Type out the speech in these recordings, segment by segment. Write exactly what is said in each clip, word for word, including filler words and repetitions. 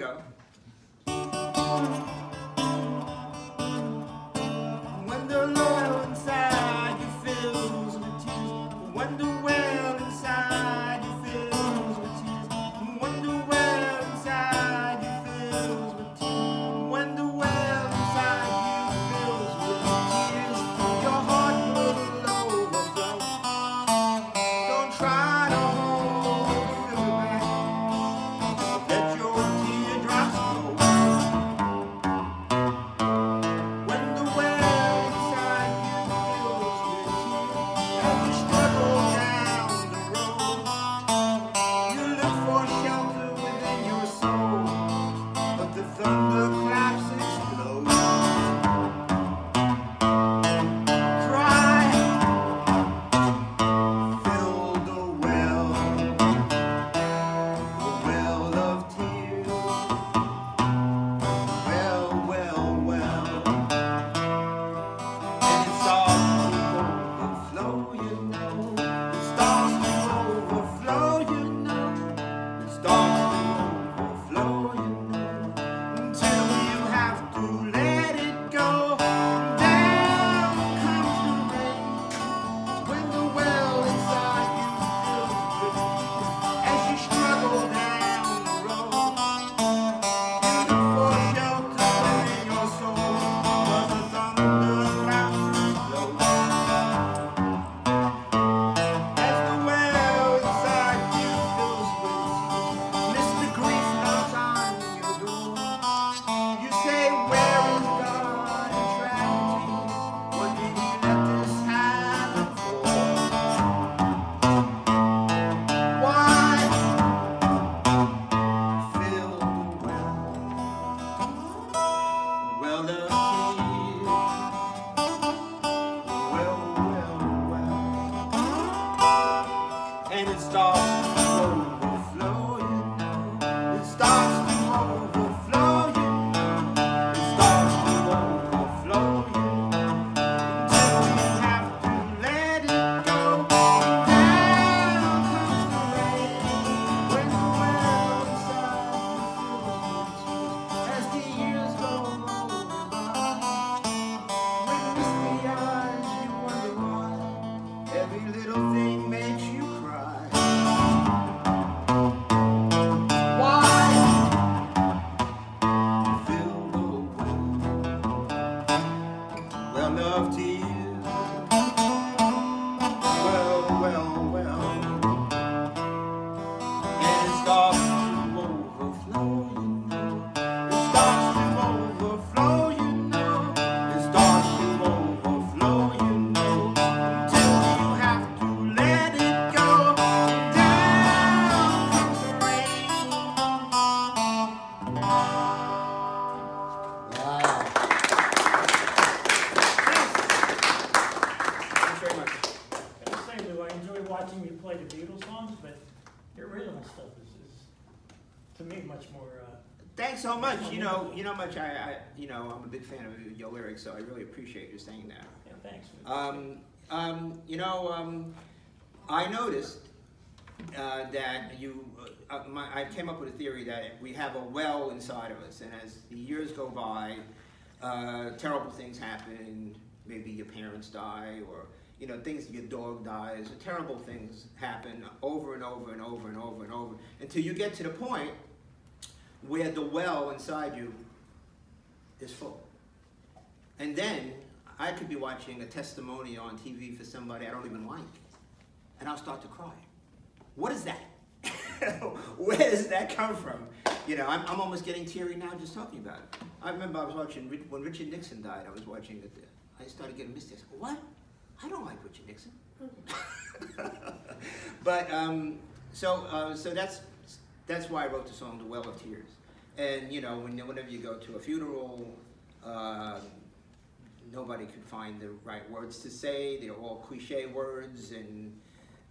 go. When the well inside you fills with tears, when the well inside you fills with tears, when the well inside you fills with tears, when the well inside you fills with tears, your heart will overflow. Don't try to hold it back. Let your teardrops flow. When the well of tears. Well, well, well, and it starts to overflow, you know. It starts to overflow, you know. It starts to overflow, you know. Until you have to let it go. Down comes the rain. Wow. Watching you play the Beatles songs, but your original stuff is, is to me much more. Uh, Thanks so much. You know, you know much. I, I, you know, I'm a big fan of your lyrics, so I really appreciate you saying that. Yeah, thanks. Um, um, you know, um, I noticed uh, that you. Uh, my, I came up with a theory that we have a well inside of us, and as the years go by, uh, terrible things happen. Maybe your parents die, or you know, things, your dog dies, terrible things happen over and over and over and over and over until you get to the point where the well inside you is full. And then I could be watching a testimonial on T V for somebody I don't even like, and I'll start to cry. What is that? Where does that come from? You know, I'm, I'm almost getting teary now just talking about it. I remember I was watching, when Richard Nixon died, I was watching it, I started getting mystics. What? I don't like Richard Nixon. But um, so uh, so that's that's why I wrote the song "The Well of Tears." And you know, when, whenever you go to a funeral, uh, nobody could find the right words to say. They're all cliche words, and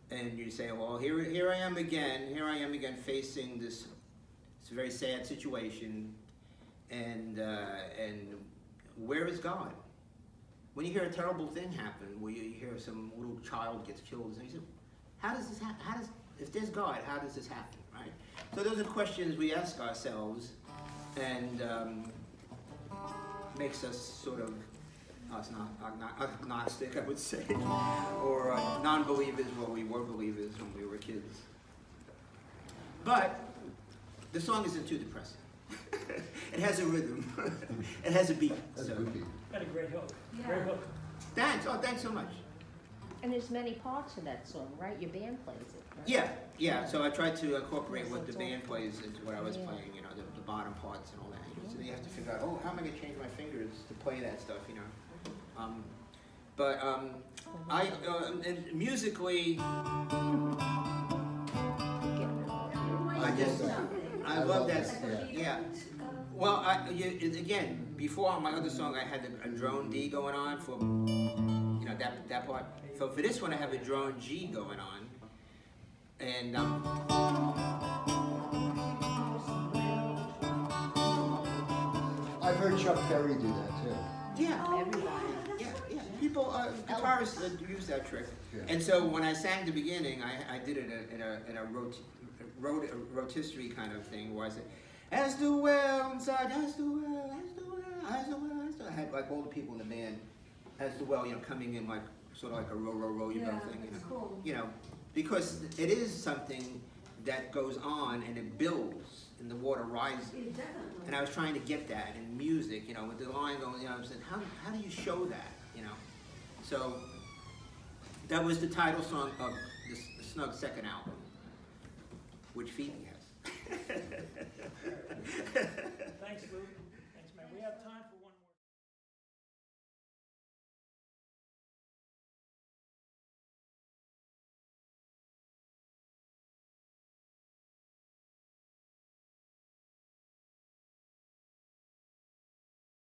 and you say, "Well, here here I am again. Here I am again, facing this, this very sad situation." And uh, and where is God? When you hear a terrible thing happen, where you hear some little child gets killed, and you say, how does this happen? How does, if there's God, how does this happen, right? So those are questions we ask ourselves, and um, makes us sort of us not agnostic, I would say, or uh, non-believers when we were believers when we were kids. But the song isn't too depressing. It has a rhythm. It has a beat. So. Got a great hook. Yeah. Great hook. Thanks. Oh, thanks so much. And there's many parts to that song, right? Your band plays it, right? Yeah, yeah. So I tried to incorporate yes, what the band plays into what I was yeah. playing, you know, the, the bottom parts and all that. Yeah. So then you have to figure out, oh, how am I going to change my fingers to play that stuff, you know? Um, but um, I, uh, and musically, I just, I love that stuff, yeah. Well, I, again, before on my other song, I had a drone D going on for, you know, that, that part. So for this one, I have a drone G going on. And um, I've heard Chuck Berry do that too. Yeah, oh, everybody. Yeah, yeah. People, uh, guitarists uh, use that trick. Yeah. And so when I sang the beginning, I, I did it in a, in a, in a rot rot rotisserie kind of thing. Was it? As the well inside, as the well, as the well, as the well, as the well. I had like all the people in the band, as the well, you know, coming in like sort of like a row, row, row, you yeah, know, thing, you know, cool. you know, because it is something that goes on and it builds and the water rises. Yeah, definitely. And I was trying to get that in music, you know, with the line going, you know, I said, how how do you show that, you know? So that was the title song of this Snug second album, which Phoebe has.